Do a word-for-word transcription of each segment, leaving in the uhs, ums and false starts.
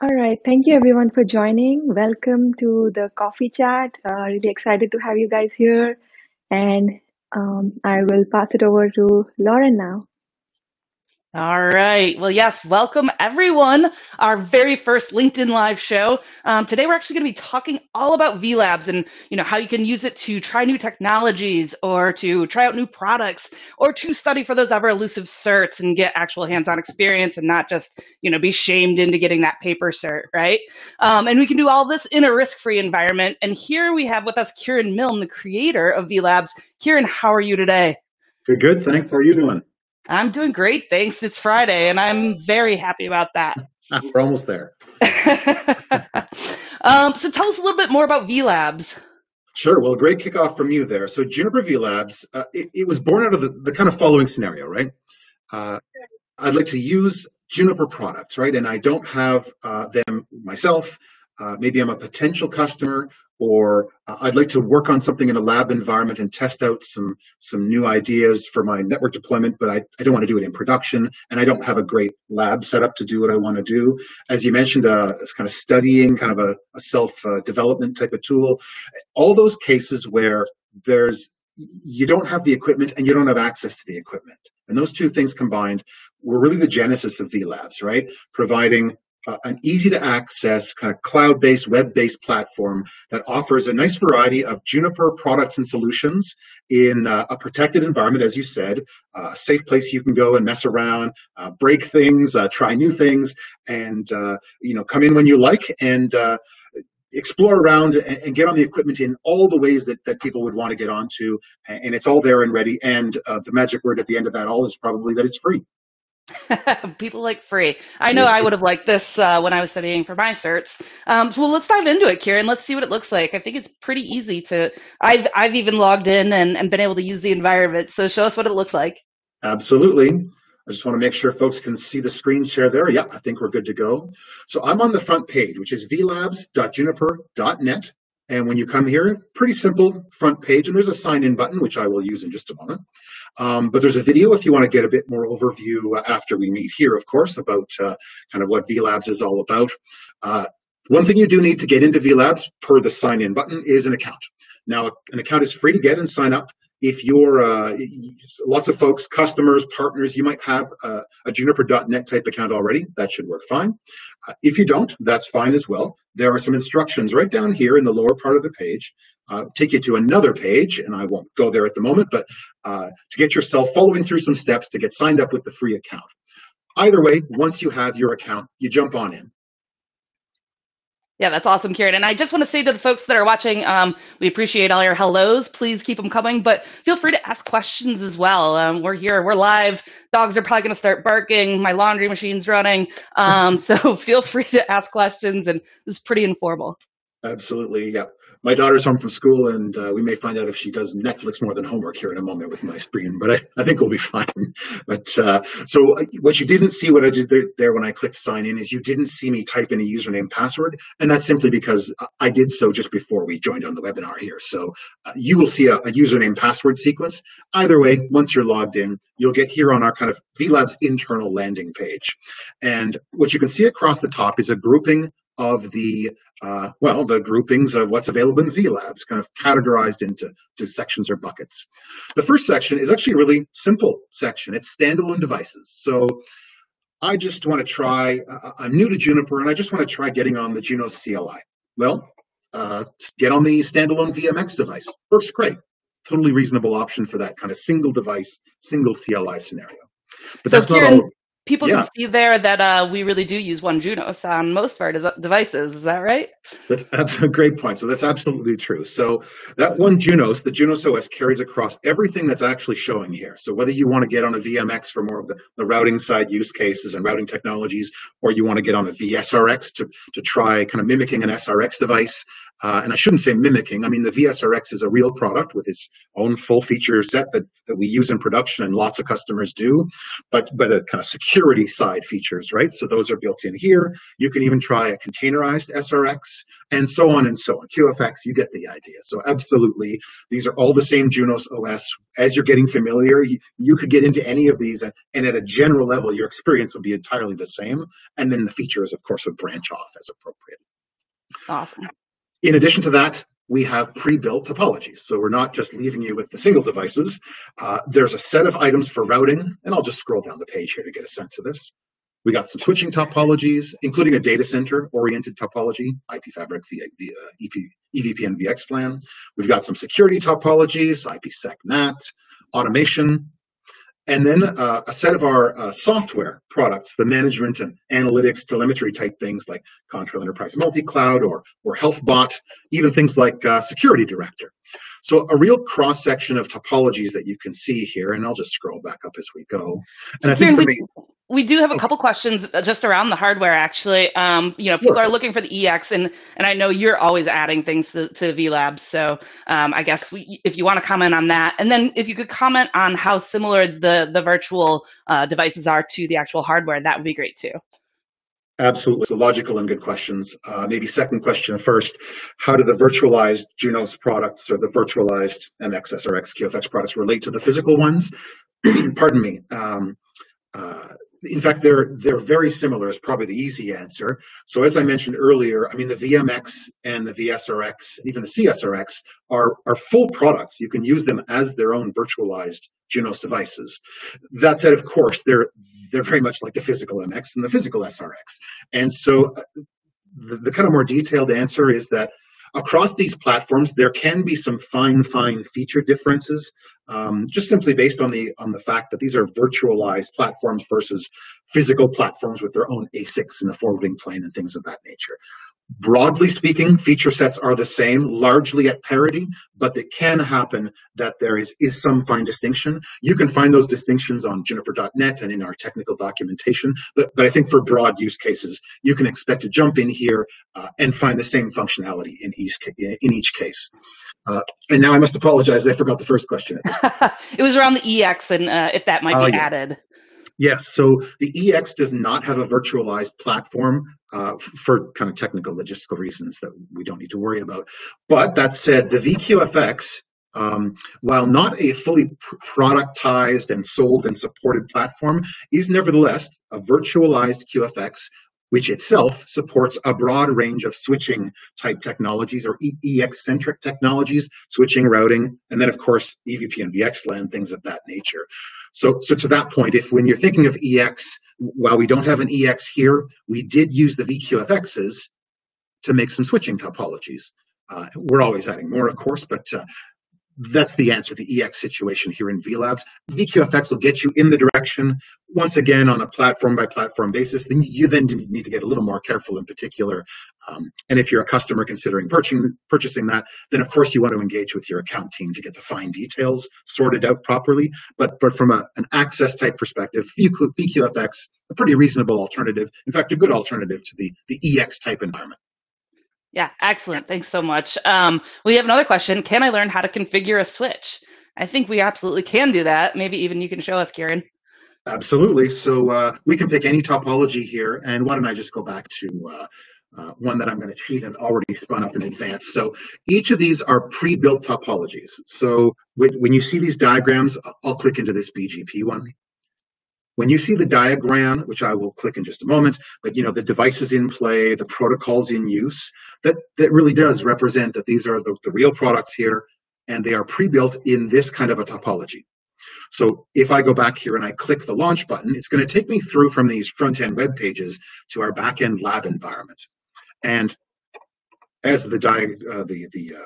All right. Thank you, everyone, for joining. Welcome to the coffee chat. Uh, really excited to have you guys here. And um, I will pass it over to Lauren now. All right. Well, yes, welcome, everyone. Our very first LinkedIn Live show. Um, today, we're actually going to be talking all about vLabs and, you know, how you can use it to try new technologies or to try out new products or to study for those ever elusive certs and get actual hands-on experience and not just, you know, be shamed into getting that paper cert, right? Um, and we can do all this in a risk-free environment. And here we have with us Kieran Milne, the creator of vLabs. Kieran, how are you today? Good, good. Thanks. How are you doing? I'm doing great, thanks. It's Friday, and I'm very happy about that. We're almost there. um, so tell us a little bit more about vLabs. Sure. Well, great kickoff from you there. So Juniper vLabs, uh, it, it was born out of the, the kind of following scenario, right? Uh, I'd like to use Juniper products, right? And I don't have uh, them myself. Uh, maybe I'm a potential customer, or uh, I'd like to work on something in a lab environment and test out some some new ideas for my network deployment, but I, I don't want to do it in production, and I don't have a great lab set up to do what I want to do. As you mentioned, uh, it's kind of studying, kind of a, a self-development uh, type of tool. All those cases where there's you don't have the equipment and you don't have access to the equipment. And those two things combined were really the genesis of vLabs, right? Providing Uh, an easy-to-access, kind of cloud-based, web-based platform that offers a nice variety of Juniper products and solutions in uh, a protected environment, as you said, uh, a safe place you can go and mess around, uh, break things, uh, try new things, and uh, you know, come in when you like and uh, explore around and, and get on the equipment in all the ways that, that people would want to get onto, and it's all there and ready. And uh, the magic word at the end of that all is probably that it's free. People like free. I know I would have liked this uh, when I was studying for my certs. Um, well, let's dive into it, Kieran. Let's see what it looks like. I think it's pretty easy to, I've, I've even logged in and, and been able to use the environment. So show us what it looks like. Absolutely. I just want to make sure folks can see the screen share there. Yeah, I think we're good to go. So I'm on the front page, which is v labs dot juniper dot net. And when you come here, pretty simple front page. And there's a sign in button, which I will use in just a moment. Um, but there's a video if you want to get a bit more overview uh, after we meet here, of course, about uh, kind of what vLabs is all about. Uh, one thing you do need to get into vLabs, per the sign in button, is an account. Now, an account is free to get and sign up. If you're uh, lots of folks, customers, partners, you might have a, a juniper dot net type account already. That should work fine. Uh, if you don't, that's fine as well. There are some instructions right down here in the lower part of the page. Uh, take you to another page, and I won't go there at the moment, but uh, to get yourself following through some steps to get signed up with the free account. Either way, once you have your account, you jump on in. Yeah, that's awesome, Kieran. And I just want to say to the folks that are watching, um, we appreciate all your hellos. Please keep them coming, but feel free to ask questions as well. Um, we're here. We're live. Dogs are probably going to start barking. My laundry machine's running. Um, so feel free to ask questions, and it's pretty informal. Absolutely, yeah. My daughter's home from school, and uh, we may find out if she does Netflix more than homework here in a moment with my screen, but I, I think we'll be fine. But uh, so what you didn't see, what I did there, there when I clicked sign in, is you didn't see me type in a username password, and that's simply because I did so just before we joined on the webinar here. So uh, you will see a, a username password sequence. Either way, once you're logged in, you'll get here on our kind of vLabs internal landing page. And what you can see across the top is a grouping of the, uh, well, the groupings of what's available in vLabs, kind of categorized into two sections or buckets. The first section is actually a really simple section. It's standalone devices. So I just want to try, uh, I'm new to Juniper, and I just want to try getting on the Junos C L I. Well, uh, get on the standalone V M X device. Works great. Totally reasonable option for that kind of single device, single C L I scenario. But so that's not all. People yeah. can see there that uh, we really do use one Junos on most of our de devices. Is that right? That's, that's a great point. So that's absolutely true. So that one Junos, the Junos O S, carries across everything that's actually showing here. So whether you want to get on a V M X for more of the, the routing side use cases and routing technologies, or you want to get on a V S R X to, to try kind of mimicking an S R X device. Uh, and I shouldn't say mimicking. I mean, the V S R X is a real product with its own full feature set that, that we use in production and lots of customers do, but, but a kind of secure security side features, right? So those are built in here. You can even try a containerized S R X and so on and so on. Q F X, you get the idea. So absolutely, these are all the same Junos O S. As you're getting familiar, you, you could get into any of these, and, and at a general level, your experience would be entirely the same. And then the features, of course, would branch off as appropriate. Awesome. In addition to that, we have pre-built topologies. So we're not just leaving you with the single devices. Uh, there's a set of items for routing, and I'll just scroll down the page here to get a sense of this. We got some switching topologies, including a data center-oriented topology, I P Fabric, the, the uh, E V P N, V X LAN. We've got some security topologies, IPsec, NAT, automation, and then uh, a set of our uh, software products, the management and analytics, telemetry type things like Contrail Enterprise Multicloud or, or HealthBot, even things like uh, Security Director. So a real cross-section of topologies that you can see here, and I'll just scroll back up as we go. And I think for me, we do have a couple questions just around the hardware, actually. Um, you know, people are looking for the E X, and, and I know you're always adding things to, to vLabs. So um, I guess we, if you want to comment on that, and then if you could comment on how similar the, the virtual uh, devices are to the actual hardware, that would be great too. Absolutely. So logical and good questions. Uh, maybe second question first, how do the virtualized Junos products or the virtualized M X, S R X, Q F X products relate to the physical ones? Pardon me. Um, uh, In fact, they're they're very similar is probably the easy answer. So as I mentioned earlier, I mean, the V M X and the V S R X, even the C S R X are, are full products. You can use them as their own virtualized Junos devices. That said, of course, they're, they're very much like the physical M X and the physical S R X. And so the, the kind of more detailed answer is that across these platforms, there can be some fine, fine feature differences, um, just simply based on the on the fact that these are virtualized platforms versus physical platforms with their own A SICs in the forwarding plane and things of that nature. Broadly speaking, feature sets are the same, largely at parity, but it can happen that there is, is some fine distinction. You can find those distinctions on juniper dot net and in our technical documentation, but, but I think for broad use cases, you can expect to jump in here uh, and find the same functionality in each, in each case. Uh, and now I must apologize, I forgot the first question. It was around the E X and uh, if that might be uh, yeah. added. Yes, so the E X does not have a virtualized platform uh, for kind of technical logistical reasons that we don't need to worry about. But that said, the V Q F X, um, while not a fully productized and sold and supported platform, is nevertheless a virtualized Q F X, which itself supports a broad range of switching type technologies or E X centric technologies, switching, routing, and then of course E V P and V X LAN, things of that nature. So, so to that point, if when you're thinking of E X, while we don't have an E X here, we did use the V Q F Xs to make some switching topologies. Uh, we're always adding more, of course, but uh, that's the answer, the E X situation here in vLabs. V Q F X will get you in the direction, once again, on a platform-by-platform basis. Then you then need to get a little more careful in particular. Um, and if you're a customer considering purchasing, purchasing that, then of course you want to engage with your account team to get the fine details sorted out properly. But, but from a, an access type perspective, V Q F X, a pretty reasonable alternative. In fact, a good alternative to the, the E X type environment. Yeah, excellent. Thanks so much. Um, we have another question. Can I learn how to configure a switch? I think we absolutely can do that. Maybe even you can show us, Kieran. Absolutely. So uh, we can pick any topology here. And why don't I just go back to uh, uh, one that I'm going to cheat and already spun up in advance. So each of these are pre-built topologies. So when you see these diagrams, I'll click into this B G P one. When you see the diagram, which I will click in just a moment, but you know, the devices in play, the protocols in use, that, that really does represent that these are the, the real products here, and they are pre-built in this kind of a topology. So if I go back here and I click the launch button, it's going to take me through from these front-end web pages to our back-end lab environment. And as the di- uh, the, the uh,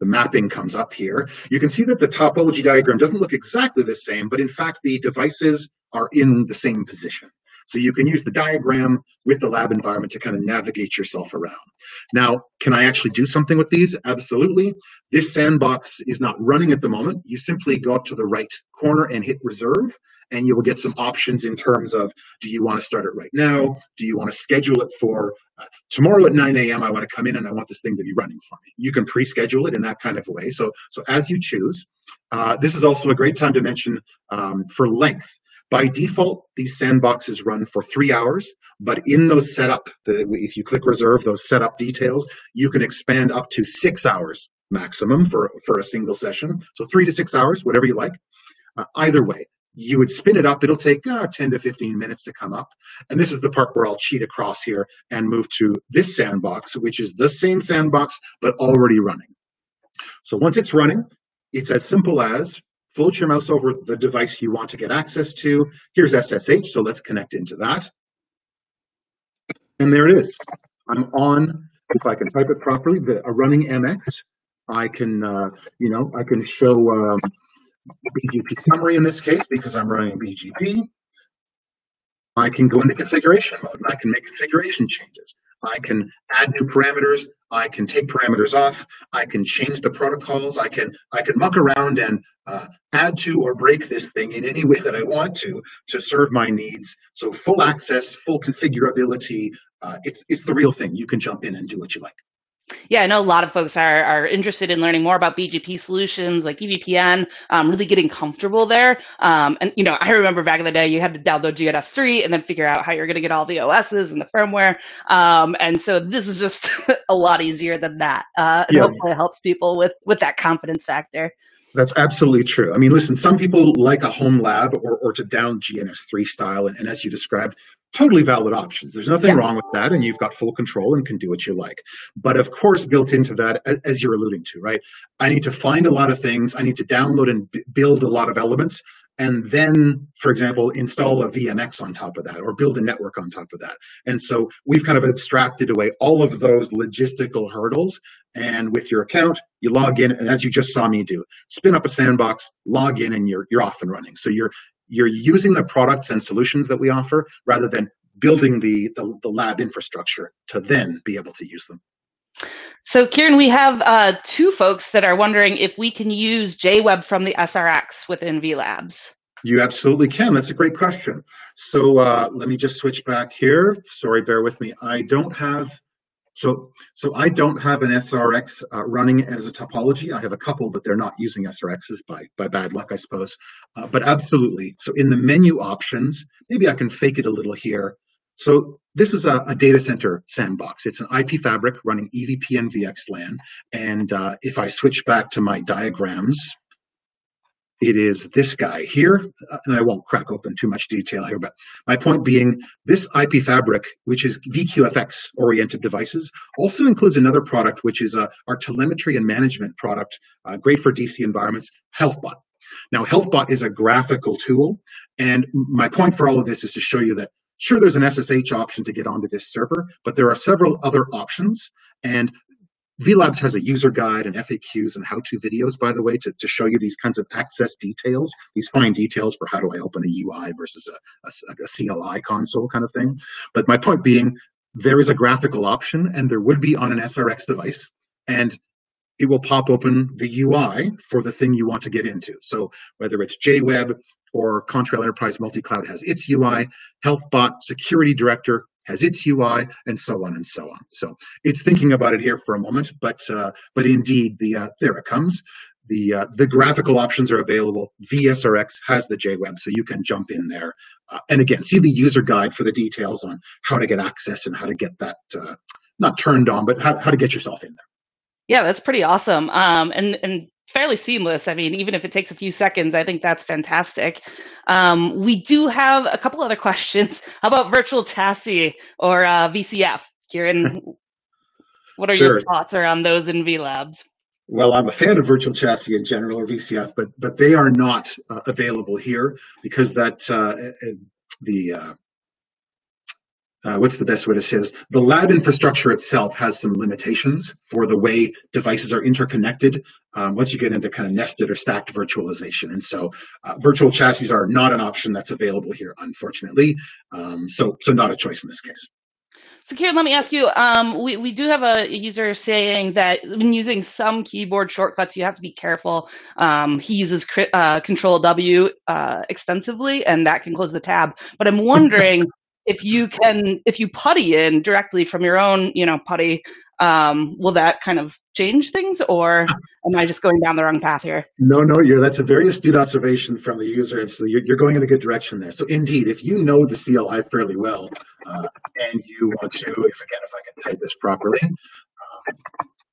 The mapping comes up here, you can see that the topology diagram doesn't look exactly the same, but in fact, the devices are in the same position. So you can use the diagram with the lab environment to kind of navigate yourself around. Now, can I actually do something with these? Absolutely. This sandbox is not running at the moment. You simply go up to the right corner and hit reserve, and you will get some options in terms of, do you want to start it right now? Do you want to schedule it for Uh, tomorrow at nine A M, I want to come in and I want this thing to be running for me. You can pre-schedule it in that kind of way. So, so as you choose, uh, this is also a great time to mention um, for length. By default, these sandboxes run for three hours, but in those setup, the, if you click reserve those setup details, you can expand up to six hours maximum for, for a single session. So three to six hours, whatever you like. Uh, either way, you would spin it up. It'll take uh, ten to fifteen minutes to come up. And this is the part where I'll cheat across here and move to this sandbox, which is the same sandbox, but already running. So once it's running, it's as simple as float your mouse over the device you want to get access to. Here's S S H, so let's connect into that. And there it is. I'm on, if I can type it properly, the, a running M X. I can, uh, you know, I can show um, B G P summary in this case because I'm running B G P. I can go into configuration mode and I can make configuration changes. I can add new parameters. I can take parameters off. I can change the protocols. I can I can muck around and uh, add to or break this thing in any way that I want to to serve my needs. So full access, full configurability. Uh, it's it's the real thing. You can jump in and do what you like. Yeah, I know a lot of folks are, are interested in learning more about B G P solutions like E V P N, um, really getting comfortable there. Um, and, you know, I remember back in the day, you had to download G N S three and then figure out how you're going to get all the O Ss and the firmware. Um, and so this is just a lot easier than that. Uh, and yeah. Hopefully it helps people with, with that confidence factor. That's absolutely true. I mean, listen, some people like a home lab or, or to down G N S three style. And, and as you described, totally valid options. There's nothing yeah. wrong with that. And you've got full control and can do what you like. But of course, built into that, as you're alluding to, right? I need to find a lot of things. I need to download and build a lot of elements. And then, for example, install a V M X on top of that or build a network on top of that. And so we've kind of abstracted away all of those logistical hurdles. And with your account, you log in, and as you just saw me do, spin up a sandbox, log in, and you're, you're off and running. So you're, you're using the products and solutions that we offer rather than building the, the, the lab infrastructure to then be able to use them. So Kieran, we have uh, two folks that are wondering if we can use J-Web from the S R X within vLabs. You absolutely can. That's a great question. So uh, let me just switch back here. Sorry, bear with me. I don't have so so I don't have an S R X uh, running as a topology. I have a couple, but they're not using S R Xs by by bad luck, I suppose. Uh, but absolutely. So in the menu options, maybe I can fake it a little here. So this is a, a data center sandbox. It's an I P fabric running E V P N V X LAN. And uh, if I switch back to my diagrams, it is this guy here. Uh, and I won't crack open too much detail here, but my point being this I P fabric, which is V Q F X oriented devices, also includes another product, which is uh, our telemetry and management product, uh, great for D C environments, HealthBot. Now, HealthBot is a graphical tool. And my point for all of this is to show you that sure, there's an S S H option to get onto this server, but there are several other options. And vLabs has a user guide and F A Qs and how-to videos, by the way, to, to show you these kinds of access details, these fine details for how do I open a U I versus a, a, a C L I console kind of thing. But my point being, there is a graphical option, and there would be on an S R X device, and it will pop open the U I for the thing you want to get into. So whether it's J-Web, or Contrail Enterprise Multicloud has its U I, HealthBot, Security Director has its U I, and so on and so on. So it's thinking about it here for a moment, but uh, but indeed, the uh, there it comes. The uh, the graphical options are available. V S R X has the J-Web, so you can jump in there. Uh, and again, see the user guide for the details on how to get access and how to get that, uh, not turned on, but how, how to get yourself in there. Yeah, that's pretty awesome. Um, and and. Fairly seamless. I mean, even if it takes a few seconds, I think that's fantastic. Um, we do have a couple other questions. How about virtual chassis or uh, V C F? Kieran, what are sure. your thoughts around those in vLabs? Well, I'm a fan of virtual chassis in general or V C F, but but they are not uh, available here because that uh, the uh, Uh, what's the best way to say this? The lab infrastructure itself has some limitations for the way devices are interconnected um, once you get into kind of nested or stacked virtualization. And so uh, virtual chassis are not an option that's available here, unfortunately. Um, so, so not a choice in this case. So Kieran, let me ask you, um, we, we do have a user saying that when using some keyboard shortcuts, you have to be careful. Um, he uses uh, Control W uh, extensively, and that can close the tab. But I'm wondering if you can, if you PuTTY in directly from your own, you know, PuTTY, um, will that kind of change things, or am I just going down the wrong path here? No, no, you're, that's a very astute observation from the user. And so you're, you're going in a good direction there. So indeed, if you know the C L I fairly well, uh, and you want to, if again, if I can type this properly, uh,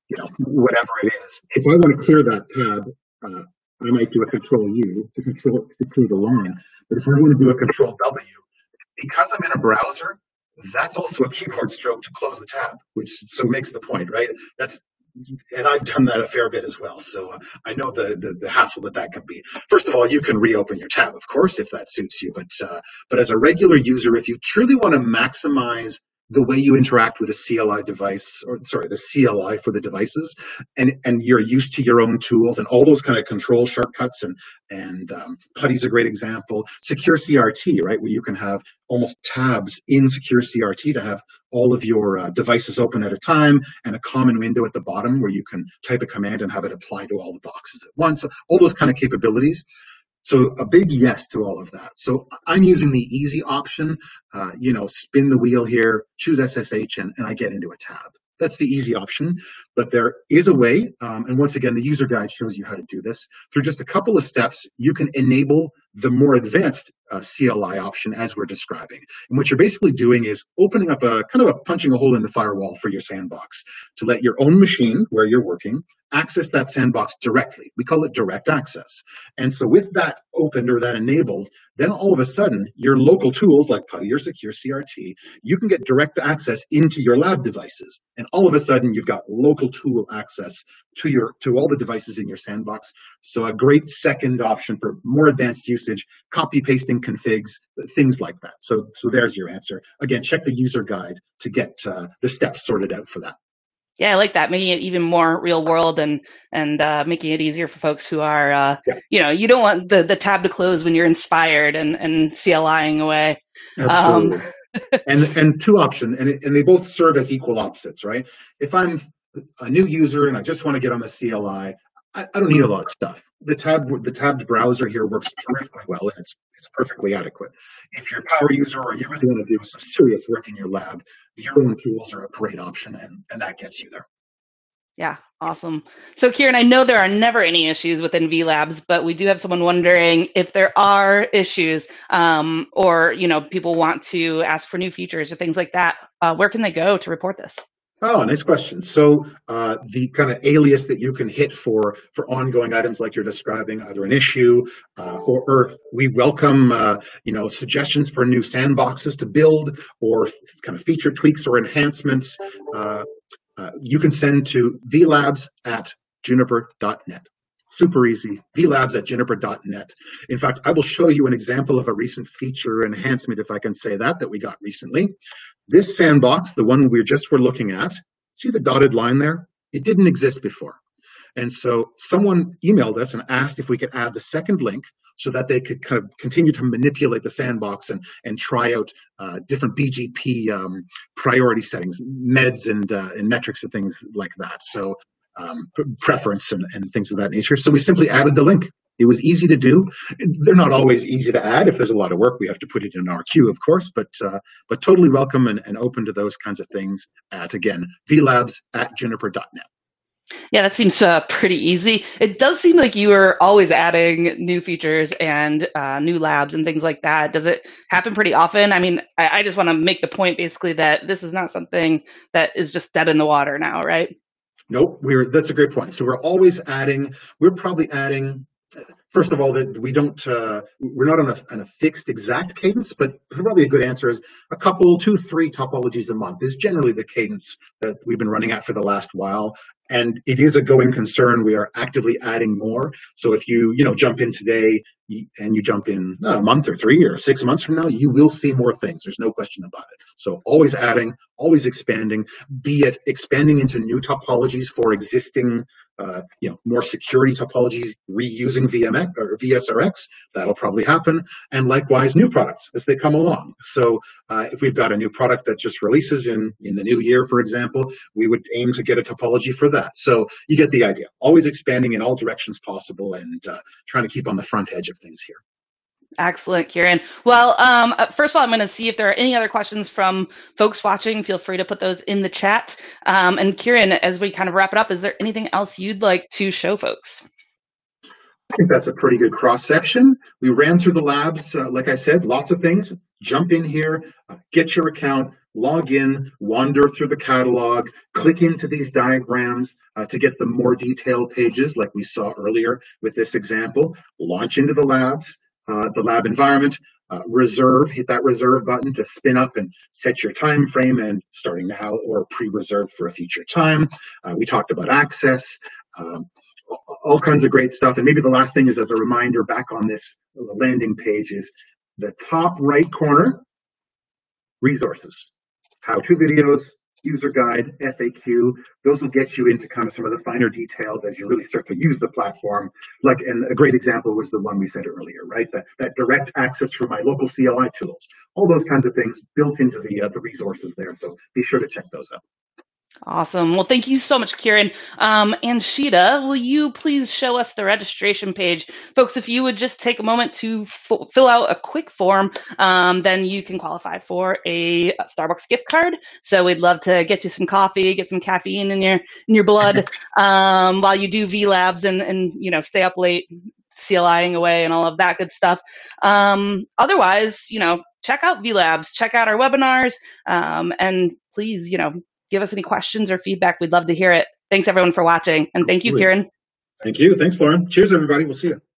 you know, whatever it is, if I want to clear that tab, uh, I might do a control U to control to clear the line. But if I want to do a control W, because I'm in a browser, that's also a keyboard stroke to close the tab, which so makes the point, right? That's, and I've done that a fair bit as well. So uh, I know the, the the hassle that that can be. First of all, you can reopen your tab, of course, if that suits you. But uh, but as a regular user, if you truly want to maximize the way you interact with a C L I device, or sorry, the C L I for the devices, and and you're used to your own tools and all those kind of control shortcuts, and and um, PuTTY's a great example. Secure C R T, right, where you can have almost tabs in Secure C R T to have all of your uh, devices open at a time, and a common window at the bottom where you can type a command and have it apply to all the boxes at once. All those kind of capabilities. So a big yes to all of that. So I'm using the easy option, uh, you know, spin the wheel here, choose S S H, and, and I get into a tab. That's the easy option, but there is a way. Um, and once again, the user guide shows you how to do this. Through just a couple of steps, you can enable the more advanced uh, C L I option as we're describing. And what you're basically doing is opening up a kind of a punching a hole in the firewall for your sandbox to let your own machine where you're working access that sandbox directly. We call it direct access. And so with that opened or that enabled, then all of a sudden your local tools like PuTTY or Secure C R T, you can get direct access into your lab devices. And all of a sudden you've got local tool access to your to all the devices in your sandbox. So a great second option for more advanced usage, copy pasting configs, things like that. So, so there's your answer. Again, check the user guide to get uh, the steps sorted out for that. Yeah, I like that, making it even more real world, and and uh, making it easier for folks who are, uh, yeah. you know, you don't want the, the tab to close when you're inspired and, and C L I-ing away. Absolutely. Um, and and two options, and, and they both serve as equal opposites, right? If I'm a new user and I just want to get on the C L I, I, I don't need a lot of stuff. The tab, the tabbed browser here works terrifically well, and it's it's perfectly adequate. If you're a power user or you really want to do some serious work in your lab, your own tools are a great option, and, and that gets you there. Yeah, awesome. So Kieran, I know there are never any issues within vLabs, but we do have someone wondering if there are issues, um, or you know, people want to ask for new features or things like that. Uh, where can they go to report this? Oh, nice question. So uh, the kind of alias that you can hit for for ongoing items like you're describing, either an issue uh, or, or we welcome, uh, you know, suggestions for new sandboxes to build, or kind of feature tweaks or enhancements, uh, uh, you can send to v labs at juniper dot net. Super easy, v labs at juniper dot net. In fact, I will show you an example of a recent feature enhancement, if I can say that, that we got recently. This sandbox, the one we just were looking at, see the dotted line there? It didn't exist before. And so someone emailed us and asked if we could add the second link so that they could kind of continue to manipulate the sandbox and, and try out uh, different B G P um, priority settings, meds and, uh, and metrics and things like that. So Um, preference and, and things of that nature. So we simply added the link. It was easy to do. They're not always easy to add. If there's a lot of work, we have to put it in our queue, of course, but uh, but totally welcome and, and open to those kinds of things at, again, v labs at juniper dot net. Yeah, that seems uh, pretty easy. It does seem like you are always adding new features and uh, new labs and things like that. Does it happen pretty often? I mean, I, I just want to make the point, basically, that this is not something that is just dead in the water now, right? Nope, we're, that's a great point. So we're always adding, we're probably adding, first of all, that we don't, uh, we're not on a, on a fixed exact cadence, but probably a good answer is a couple, two, three topologies a month is generally the cadence that we've been running at for the last while. And it is a going concern. We are actively adding more. So if you, you know, jump in today and you jump in a month or three or six months from now, you will see more things. There's no question about it. So always adding, always expanding, be it expanding into new topologies for existing, uh, you know, more security topologies, reusing V M X or V S R X, that'll probably happen. And likewise, new products as they come along. So uh, if we've got a new product that just releases in, in the new year, for example, we would aim to get a topology for that. That. So you get the idea. Always expanding in all directions possible, and uh, trying to keep on the front edge of things here. Excellent, Kieran. Well, um, first of all, I'm going to see if there are any other questions from folks watching. Feel free to put those in the chat. Um, and Kieran, as we kind of wrap it up, is there anything else you'd like to show folks? I think that's a pretty good cross-section. We ran through the labs, uh, like I said, lots of things. Jump in here, uh, get your account, log in, wander through the catalog, click into these diagrams uh, to get the more detailed pages like we saw earlier with this example. Launch into the labs, uh, the lab environment, uh, reserve, hit that reserve button to spin up and set your time frame and starting now or pre-reserve for a future time. Uh, we talked about access. Um, all kinds of great stuff. And maybe the last thing is, as a reminder, back on this landing page is the top right corner, resources, how-to videos, user guide, F A Q. Those will get you into kind of some of the finer details as you really start to use the platform. Like, and a great example was the one we said earlier, right? That, that direct access for my local C L I tools, all those kinds of things built into the, uh, the resources there. So be sure to check those out. Awesome. Well, thank you so much, Kieran. Um, and Sheeta, will you please show us the registration page? Folks, if you would just take a moment to f fill out a quick form, um, then you can qualify for a Starbucks gift card. So we'd love to get you some coffee, get some caffeine in your in your blood um, while you do vLabs and, and you know, stay up late, C L I-ing away and all of that good stuff. Um, otherwise, you know, check out vLabs, check out our webinars, um, and please, you know, give us any questions or feedback. We'd love to hear it. Thanks, everyone, for watching. And thank you, Kieran. Thank you. Thanks, Lauren. Cheers, everybody. We'll see you.